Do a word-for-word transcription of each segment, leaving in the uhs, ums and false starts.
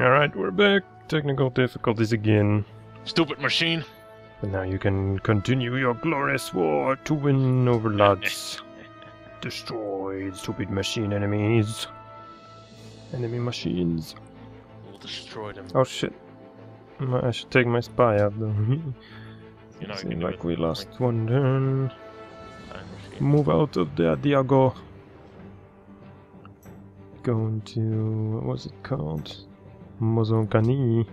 Alright, we're back. Technical difficulties again. Stupid machine. But now you can continue your glorious war to win over lads. Destroy stupid machine enemies. Enemy machines. We'll destroy them. Oh shit. I should take my spy out though. You know, seems like we lost like... one turn. Move out of there, Diego. Going to... what was it called? Mozonkani.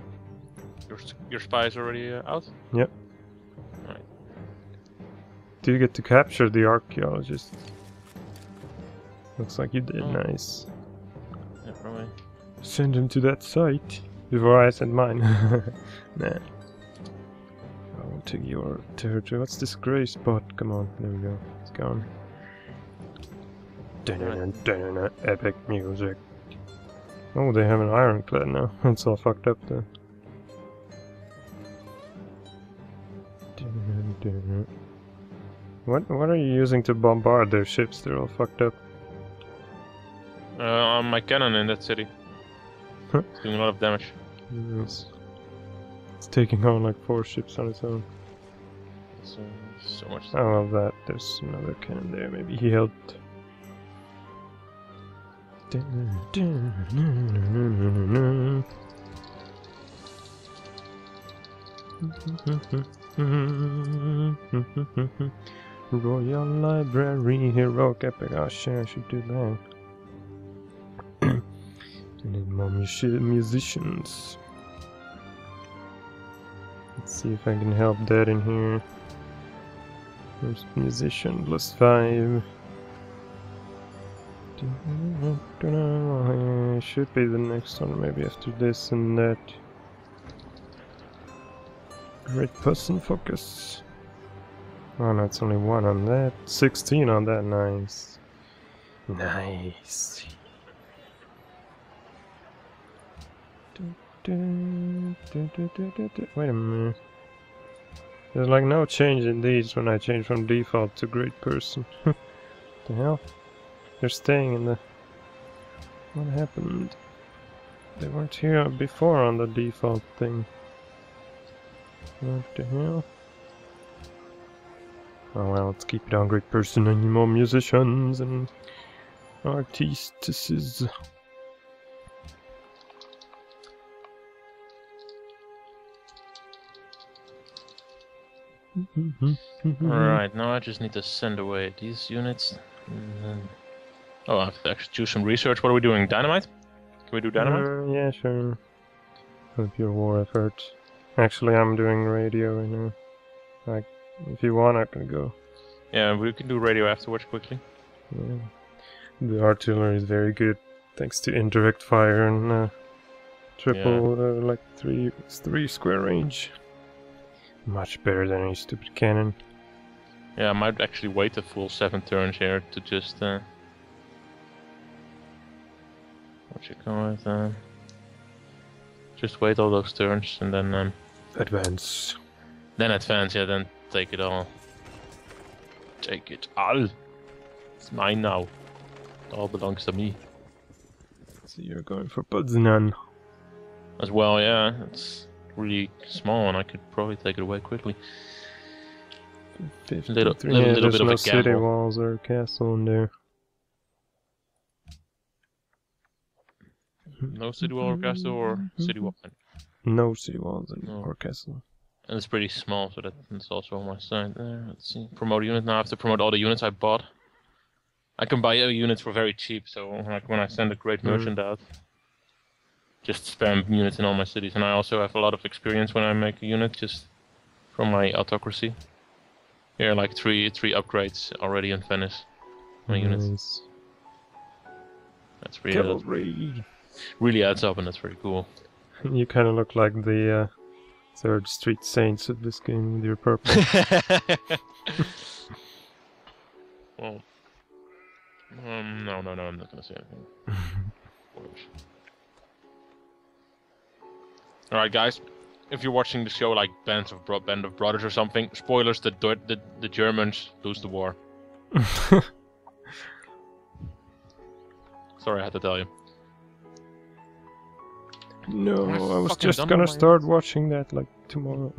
Your, your spy is already uh, out? Yep. Alright. Do you get to capture the archaeologist? Looks like you did, oh. Nice. Yeah, probably. Send him to that site before I send mine. Nah. I'll take your territory. What's this grey spot? Come on, there we go. It's gone. Dun-dun-dun, dun-dun-dun, epic music. Oh, they have an ironclad now. It's all fucked up then. What what are you using to bombard their ships? They're all fucked up. Uh, on my cannon in that city. It's doing a lot of damage. Yes. It's taking on like four ships on its own. It's, uh, so much damage. I love that. There's another cannon there. Maybe he helped. Royal Library, heroic epic. Oh shit, I should do that. We need more mus musicians. Let's see if I can help that in here. First musician, plus five. I should be the next one, maybe after this and that. Great person focus. Oh no, it's only one on that. sixteen on that, nice. Nice. Wait a minute. There's like no change in these when I change from default to great person. What the hell? They're staying in the... What happened? They weren't here before on the default thing. What the hell? Oh well, let's keep it on great person. Any more musicians and... artists. Alright, now I just need to send away these units. Mm-hmm. Oh, I have to actually do some research. What are we doing? Dynamite? Can we do dynamite? Uh, yeah, sure. Help your war effort. Actually, I'm doing radio right now. Like, if you want, I can go. Yeah, we can do radio afterwards quickly. Yeah. The artillery is very good, thanks to indirect fire and uh, triple, yeah. uh, like three, three square range. Much better than any stupid cannon. Yeah, I might actually wait a full seven turns here to just uh what you call it, uh just wait all those turns and then um advance. Then advance, yeah, then take it all. Take it all. It's mine now. It all belongs to me. So you're going for Poznan. As well, yeah, it's really small and I could probably take it away quickly. fifty-three. Little, little, yeah, little bit no of a city gamble. Walls or a castle in there. No city wall or castle or city wall. No city walls no. or castle. And it's pretty small, so that, that's also on my side there. Let's see. Promote unit. Now I have to promote all the units I bought. I can buy units for very cheap, so like when I send a great merchant mm. out, just spam units in all my cities. And I also have a lot of experience when I make a unit just from my autocracy. Yeah, like three three upgrades already in Venice. My nice. Units. That's really Cavalry. Really adds up, and that's pretty cool. You kind of look like the uh, Third Street Saints of this game with your purple. Well, um, no, no, no, I'm not gonna say anything. All right, guys. If you're watching the show like Band of, Bro Band of Brothers or something, spoilers, the, the, the Germans lose the war. Sorry, I had to tell you. No, I was just gonna start watching that like tomorrow.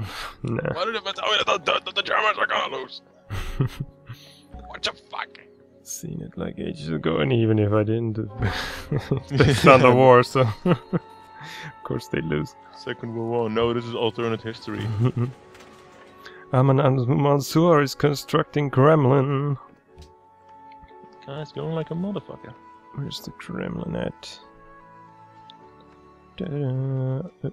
No. What did it tell that the Germans are gonna lose? What the fuck? Seen it like ages ago, and even if I didn't, it's not a war, so of course they lose. Second World War. No, this is alternate history. Ahmad Mansour is constructing Kremlin. Guy's going like a motherfucker. Where's the Kremlin at? Uh, uh, uh,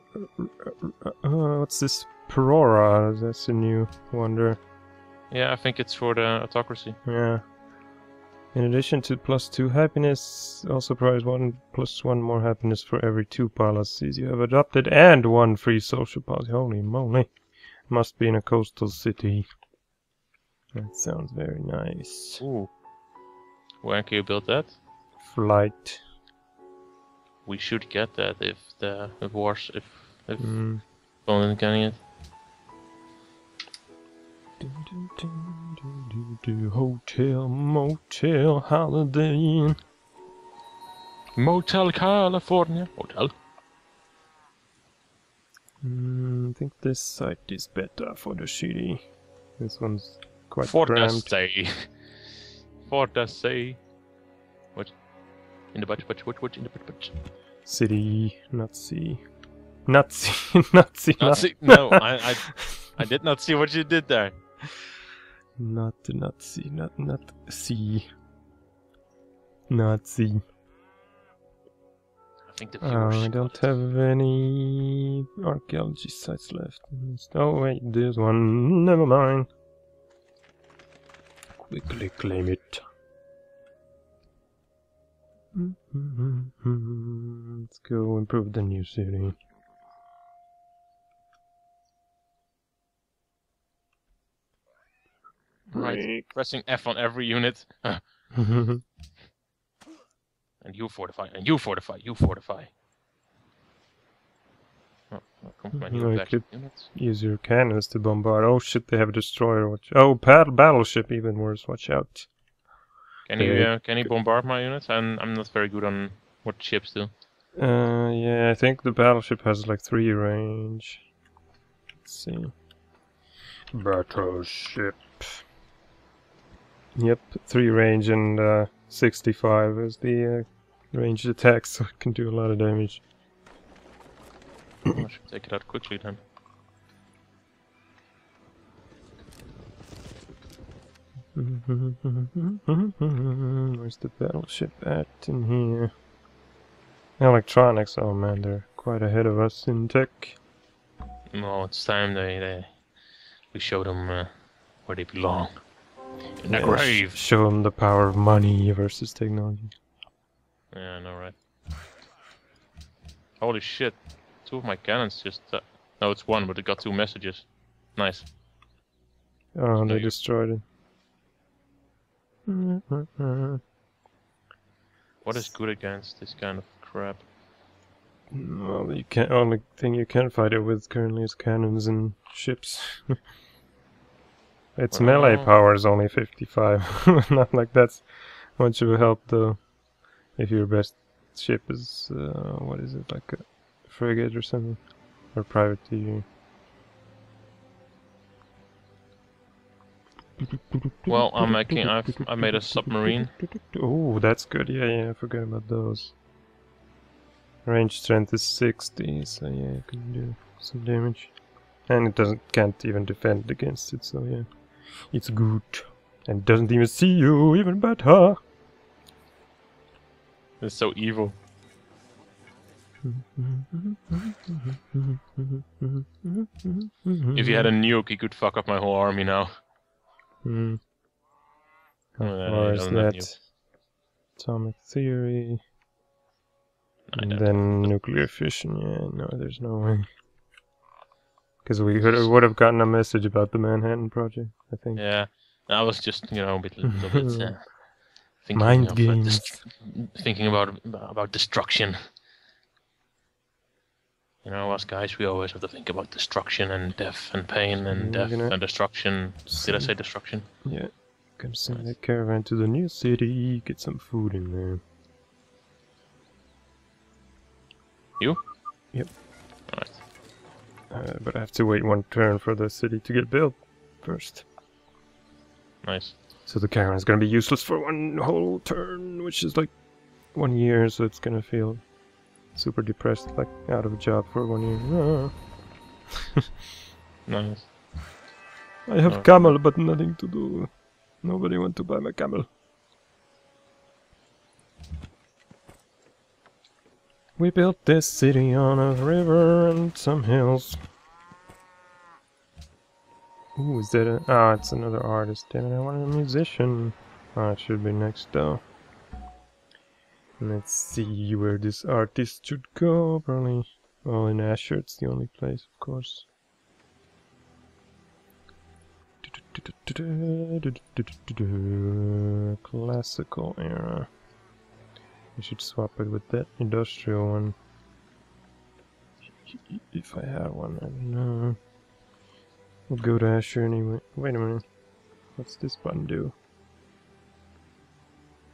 uh, uh, what's this? Perora? That's a new wonder. Yeah, I think it's for the autocracy. Yeah. In addition to plus two happiness, also provides one plus one more happiness for every two policies you have adopted, and one free social policy. Holy moly! Must be in a coastal city. That sounds very nice. Ooh. Where can you build that? Flight. We should get that if the if wars if if mm. Poland getting it. Do, do, do, do, do, do. Hotel, motel, holiday inn. Motel California. Hotel. Mm, I think this site is better for the city. This one's quite for cramped. The stay. For the stay. What? In the butt, butt, butt, butt, in the butt, butt. City, Nazi. Nazi, Nazi, Nazi. No, I, I, I did not see what you did there. Not Nazi, not, not, see. Nazi. I think the uh, I don't have any archaeology sites left. Oh, wait, there's one. Never mind. Quickly claim it. Let's go improve the new city. Right, pressing F on every unit. And you fortify, and you fortify, you fortify. Oh, no, you could units. Use your cannons to bombard. Oh shit, they have a destroyer. Watch. Oh, paddle battleship, even worse. Watch out. Can you uh, can you bombard my units? I'm I'm not very good on what ships do. Uh, yeah, I think the battleship has like three range. Let's see. Battleship. Yep, three range and uh, sixty-five is the uh, ranged attack, so it can do a lot of damage. I should take it out quickly then. Where's the battleship at in here? Electronics, oh man, they're quite ahead of us in tech. No, it's time they, they we show them uh, where they belong. In the yeah, grave! Show them the power of money versus technology. Yeah, I know, right? Holy shit, two of my cannons just... Uh, no, it's one, but it got two messages. Nice. Oh, so they you. destroyed it. What is good against this kind of crap? Well, the only thing you can fight it with currently is cannons and ships. Its well, melee power is only fifty-five. Not like that's much of a help though. If your best ship is, uh, what is it, like a frigate or something? Or privateer. Well, I'm making. I've, I made a submarine. Oh, that's good. Yeah, yeah. I forgot about those. Range strength is sixty, so yeah, you can do some damage. And it doesn't can't even defend against it. So yeah, it's good. And doesn't even see you. Even better. It's so evil. If he had a nuke, he could fuck up my whole army now. Hmm. How well, far is that? You. Atomic theory. And then nuclear fission. Yeah, no, there's no way. Because we would have gotten a message about the Manhattan Project, I think. Yeah, I was just, you know, a bit, little bit uh, thinking mind of, games. Uh, thinking about about destruction. You know, us guys, we always have to think about destruction and death and pain and death and destruction. Did I say destruction? Yeah. Can send the caravan to the new city, get some food in there. You? Yep. Alright. Uh, but I have to wait one turn for the city to get built first. Nice. So the caravan is going to be useless for one whole turn, which is like one year, so it's going to feel super depressed, like out of a job for one year. Ah. Nice. I have no. camel, but nothing to do. Nobody want to buy my camel. We built this city on a river and some hills. Ooh, is that a... Ah, oh, it's another artist. Damn it, I wanted a musician. Ah, oh, it should be next, though. Let's see where this artist should go, probably. Well, in Asher, it's the only place, of course. Classical era. I should swap it with that industrial one. If I have one, I don't know. We'll go to Asher anyway. Wait a minute. What's this button do?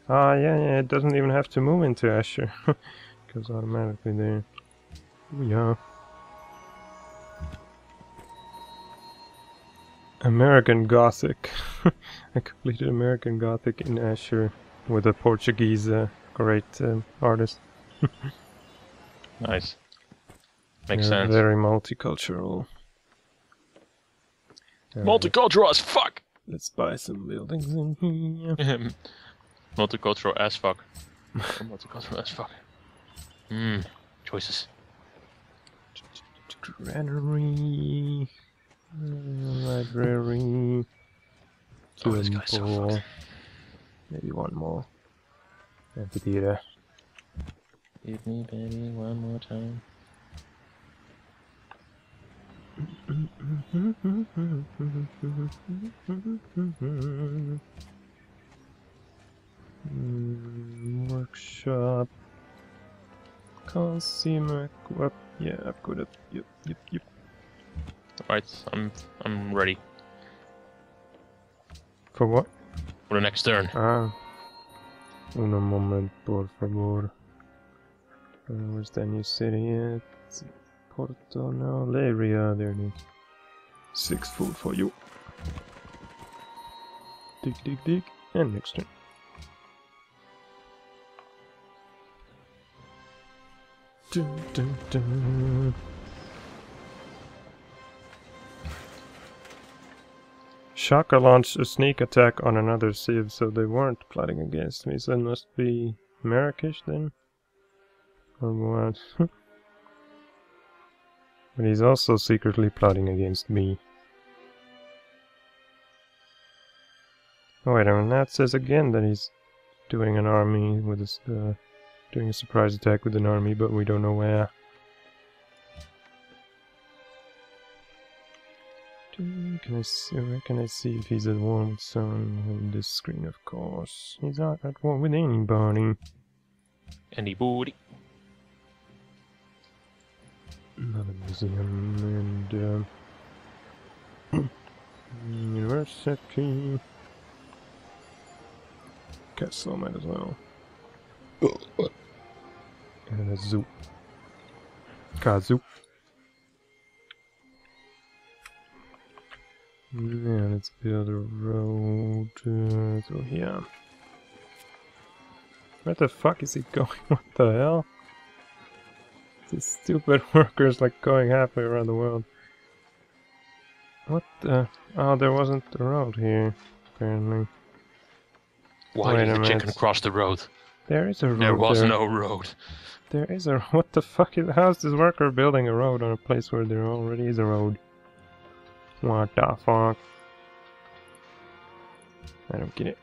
Ah, yeah, yeah, it doesn't even have to move into Asher. It goes automatically there. Yeah. American Gothic. I completed American Gothic in Asher with a Portuguese uh, great uh, artist. Nice. Makes They're sense. Very multicultural. Multicultural uh, as fuck! Let's buy some buildings in here. Multicultural as fuck. Multicultural as fuck. Mmm. Choices. Granary. Library. Oh, this guy's so fucked. Maybe one more. Amphitheater. Give me baby one more time. Mm, workshop. Consumer co-op. Yeah, I've got it. Yep, yep, yep. Alright, I'm I'm ready. For what? For the next turn. Ah. Uno moment, por favor. Uh, where's that new city at? Porto, no, Leiria, there it is. Six food for you. Dig, dig, dig, and next turn. Dun, dun, dun. Shaka launched a sneak attack on another civ, so they weren't plotting against me, so it must be Marrakesh then? Or what? But he's also secretly plotting against me. Oh wait, I mean, that says again that he's doing an army with a, uh, doing a surprise attack with an army, but we don't know where. Can I see, where can I see if he's at war with someone on this screen? Of course. He's not at war with anybody. Anybody. Another museum and uh, university. Castle might as well. And a zoo. Kazoo. Yeah, let's build a road uh, through here. Where the fuck is it going? What the hell? These stupid workers like going halfway around the world. What the? Oh, there wasn't a road here, apparently. Why did the chicken cross the road? There is a road. There was no road. There is a. What the fuck is? How is this worker building a road on a place where there already is a road? What the fuck? I don't get it.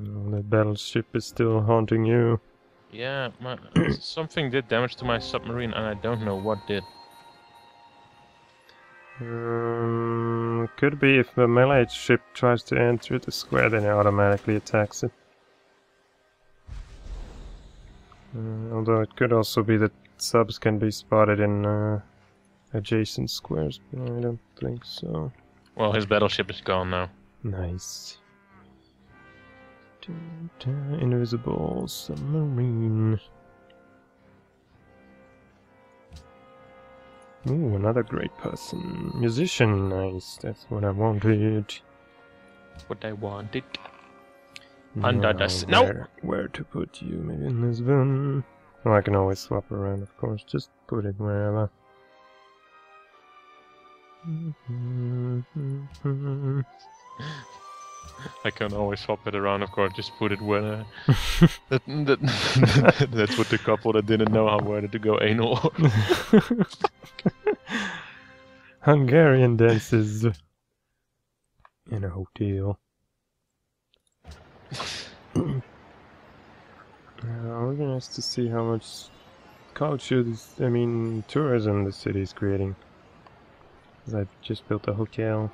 Oh, that battleship is still haunting you. Yeah, my, something did damage to my submarine and I don't know what did. Um, could be if the melee ship tries to enter the square, then it automatically attacks it. Uh, although it could also be that subs can be spotted in uh, adjacent squares, but I don't think so. Well, his battleship is gone now. Nice. Invisible submarine. Ooh, another great person. Musician, nice. That's what I wanted. What I wanted. Under the snow. Where, where to put you? Maybe in this one. Oh, I can always swap around, of course. Just put it wherever. I can always swap it around, of course. Just put it wherever. that, that, that's what the couple that didn't know how where to go anal. Hungarian dances in a hotel. Uh, we're gonna have to see how much culture this, I mean, tourism the city is creating. Cause I've just built a hotel.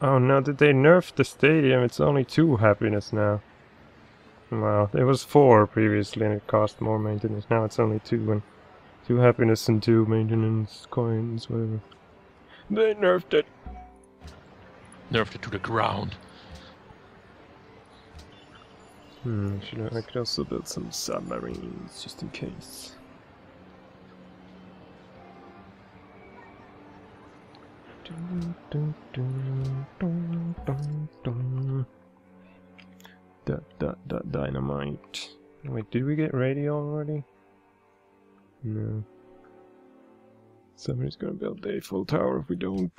Oh no, did they nerf the stadium? It's only two happiness now. Wow, there was four previously and it cost more maintenance. Now it's only two and two happiness and two maintenance coins, whatever. They nerfed it. Nerfed it to the ground. Hmm, should I, I could also build some submarines, just in case. Dun, dun, dun, dun, dun, dun. Da, da, da, dynamite. Wait, did we get radio already? No. Somebody's gonna build a full tower if we don't.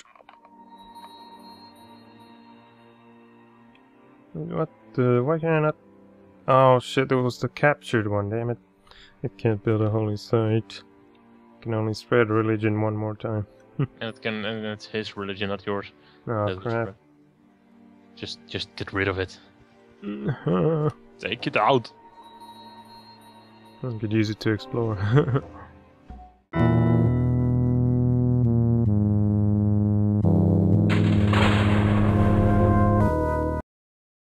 What the? Why can I not? Oh shit, it was the captured one, damn it. It can't build a holy site. It can only spread religion one more time. And it can, and it's his religion, not yours. Oh crap. Just, just get rid of it. Take it out. I could use it to explore.